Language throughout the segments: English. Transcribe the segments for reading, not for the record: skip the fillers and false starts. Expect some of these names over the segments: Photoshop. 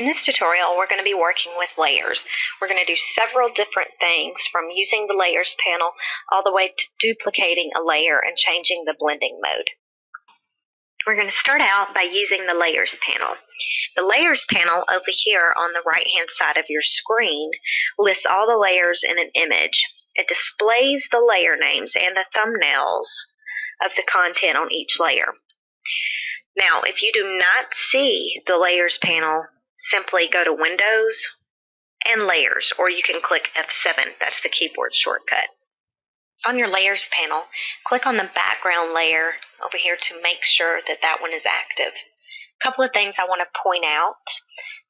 In this tutorial, we're going to be working with layers. We're going to do several different things, from using the layers panel all the way to duplicating a layer and changing the blending mode. We're going to start out by using the layers panel. The layers panel over here on the right-hand side of your screen lists all the layers in an image. It displays the layer names and the thumbnails of the content on each layer. Now, if you do not see the layers panel, simply go to Windows and Layers, or you can click F7. That's the keyboard shortcut. On your layers panel, click on the background layer over here to make sure that that one is active. A couple of things I want to point out.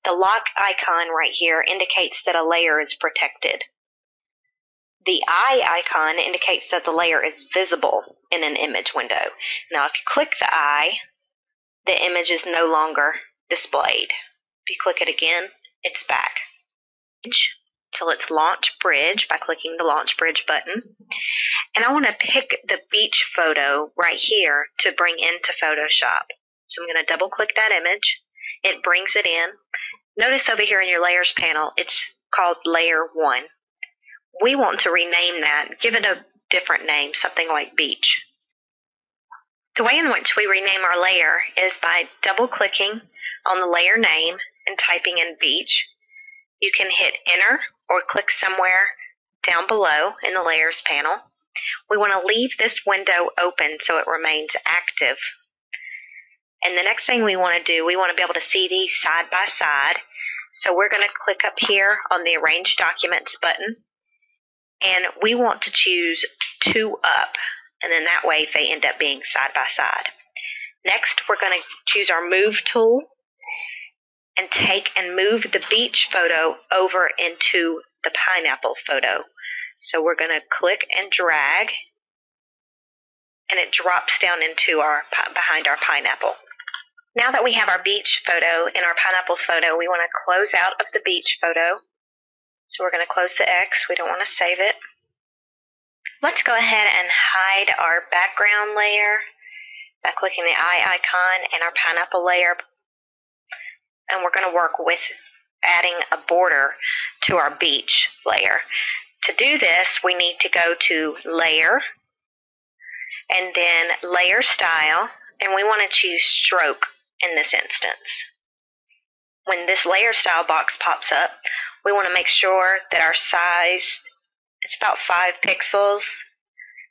The lock icon right here indicates that a layer is protected. The eye icon indicates that the layer is visible in an image window. Now, if you click the eye, the image is no longer displayed. If you click it again, it's back. Till it's Launch Bridge by clicking the Launch Bridge button. And I want to pick the beach photo right here to bring into Photoshop. So I'm going to double-click that image. It brings it in. Notice over here in your layers panel, it's called Layer 1. We want to rename that, give it a different name, something like beach. The way in which we rename our layer is by double-clicking on the layer name and typing in beach. You can hit Enter or click somewhere down below in the Layers panel. We want to leave this window open so it remains active. And the next thing we want to do, we want to be able to see these side by side. So we're going to click up here on the Arrange Documents button. And we want to choose two up, and then that way they end up being side by side. Next, we're going to choose our Move tool and take and move the beach photo over into the pineapple photo. So we're going to click and drag, and it drops down into our behind our pineapple. Now that we have our beach photo in our pineapple photo, we want to close out of the beach photo. So we're going to close the X. We don't want to save it. Let's go ahead and hide our background layer by clicking the eye icon and our pineapple layer. And we're going to work with adding a border to our beach layer. To do this, we need to go to Layer and then Layer Style, and we want to choose Stroke in this instance. When this Layer Style box pops up, we want to make sure that our size is about 5 pixels.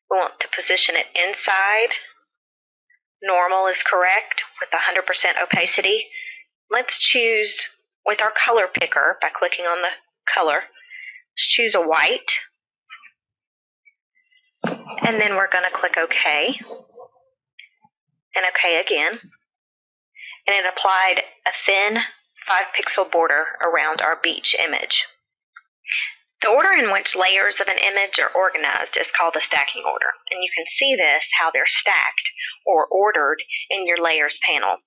We want to position it inside. Normal is correct with 100% opacity. Let's choose with our color picker by clicking on the color. Let's choose a white. And then we're going to click OK. And OK again. And it applied a thin 5-pixel border around our beach image. The order in which layers of an image are organized is called the stacking order, and you can see this, how they're stacked or ordered in your layers panel.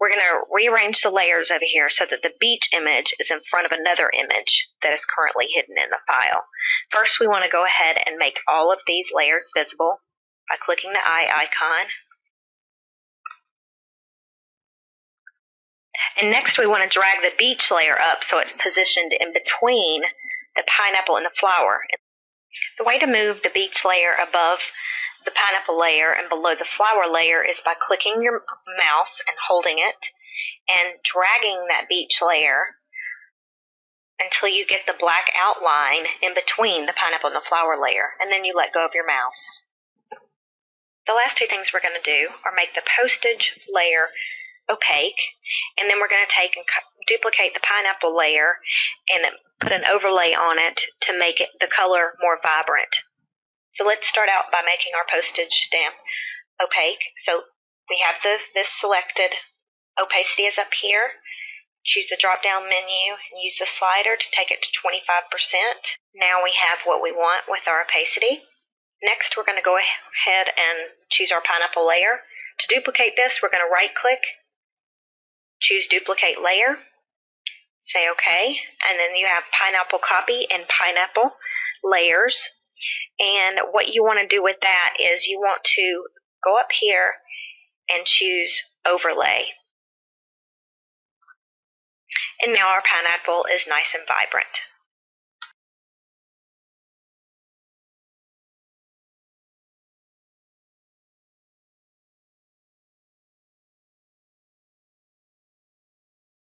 We're going to rearrange the layers over here so that the beach image is in front of another image that is currently hidden in the file. First, we want to go ahead and make all of these layers visible by clicking the eye icon. And next, we want to drag the beach layer up so it's positioned in between the pineapple and the flower. The way to move the beach layer above the pineapple layer and below the flower layer is by clicking your mouse and holding it and dragging that beach layer until you get the black outline in between the pineapple and the flower layer, and then you let go of your mouse. The last two things we're going to do are make the postage layer opaque, and then we're going to take and duplicate the pineapple layer and put an overlay on it to make it the color more vibrant. So let's start out by making our postage stamp opaque. So we have this selected. Opacity is up here. Choose the drop down menu and use the slider to take it to 25%. Now we have what we want with our opacity. Next, we're going to go ahead and choose our pineapple layer. To duplicate this, we're going to right-click, choose Duplicate Layer, say OK, and then you have Pineapple Copy and Pineapple Layers. And what you want to do with that is you want to go up here and choose Overlay. and now our pineapple is nice and vibrant.